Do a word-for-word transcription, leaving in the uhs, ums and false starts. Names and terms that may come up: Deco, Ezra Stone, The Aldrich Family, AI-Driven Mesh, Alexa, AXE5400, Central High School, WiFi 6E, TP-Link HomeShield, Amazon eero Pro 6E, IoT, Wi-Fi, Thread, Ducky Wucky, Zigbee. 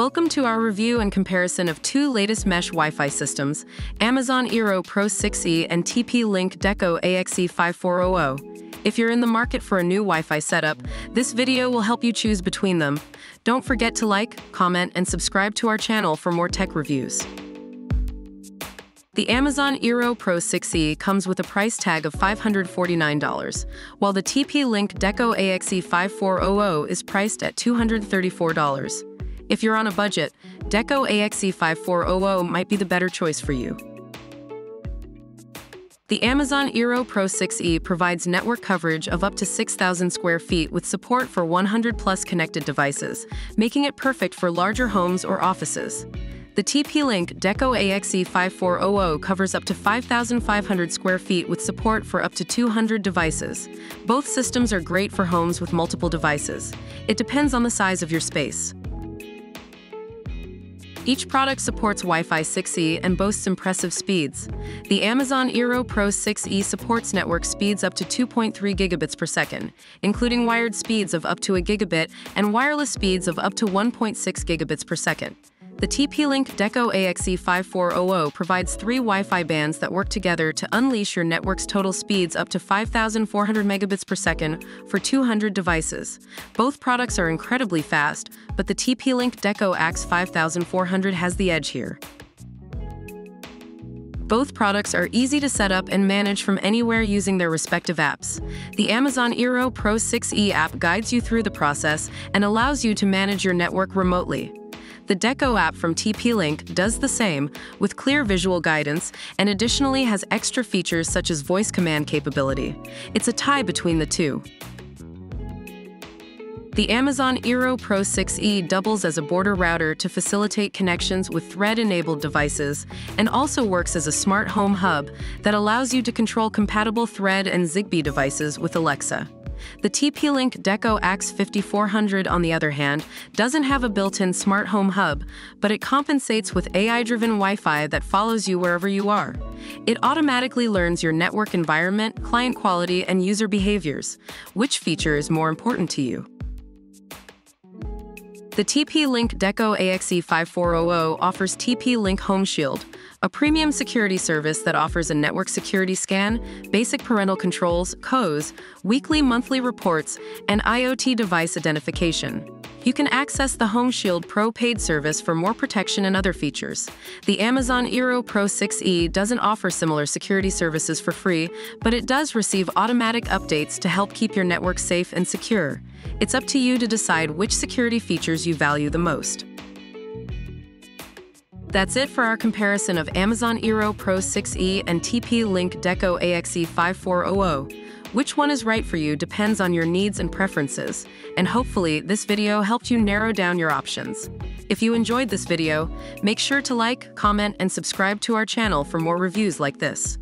Welcome to our review and comparison of two latest mesh Wi-Fi systems, Amazon eero Pro six E and T P-Link Deco A X E five four zero zero. If you're in the market for a new Wi-Fi setup, this video will help you choose between them. Don't forget to like, comment, and subscribe to our channel for more tech reviews. The Amazon eero Pro six E comes with a price tag of five hundred forty-nine dollars, while the T P-Link Deco A X E five four zero zero is priced at two hundred thirty-four dollars. If you're on a budget, Deco A X E five four zero zero might be the better choice for you. The Amazon eero Pro six E provides network coverage of up to six thousand square feet with support for one hundred plus connected devices, making it perfect for larger homes or offices. The T P-Link Deco A X E five four zero zero covers up to five thousand five hundred square feet with support for up to two hundred devices. Both systems are great for homes with multiple devices. It depends on the size of your space. Each product supports Wi-Fi six E and boasts impressive speeds. The Amazon eero Pro six E supports network speeds up to two point three gigabits per second, including wired speeds of up to a gigabit and wireless speeds of up to one point six gigabits per second. The T P-Link Deco A X E five four zero zero provides three Wi-Fi bands that work together to unleash your network's total speeds up to five thousand four hundred megabits per second for two hundred devices. Both products are incredibly fast, but the T P-Link Deco A X E five four zero zero has the edge here. Both products are easy to set up and manage from anywhere using their respective apps. The Amazon eero Pro six E app guides you through the process and allows you to manage your network remotely. The Deco app from T P-Link does the same, with clear visual guidance, and additionally has extra features such as voice command capability. It's a tie between the two. The Amazon eero Pro six E doubles as a border router to facilitate connections with Thread-enabled devices, and also works as a smart home hub that allows you to control compatible Thread and Zigbee devices with Alexa. The T P-Link Deco A X E five four zero zero, on the other hand, doesn't have a built-in smart home hub, but it compensates with A I-driven Wi-Fi that follows you wherever you are. It automatically learns your network environment, client quality, and user behaviors. Which feature is more important to you? The T P-Link Deco A X E five four zero zero offers T P-Link HomeShield, a premium security service that offers a network security scan, basic parental controls, C O Es, weekly monthly reports, and I O T device identification. You can access the HomeShield Pro paid service for more protection and other features. The Amazon eero Pro six E doesn't offer similar security services for free, but it does receive automatic updates to help keep your network safe and secure. It's up to you to decide which security features you value the most. That's it for our comparison of Amazon eero Pro six E and T P-Link Deco A X E five four zero zero. Which one is right for you depends on your needs and preferences, and hopefully this video helped you narrow down your options. If you enjoyed this video, make sure to like, comment, and subscribe to our channel for more reviews like this.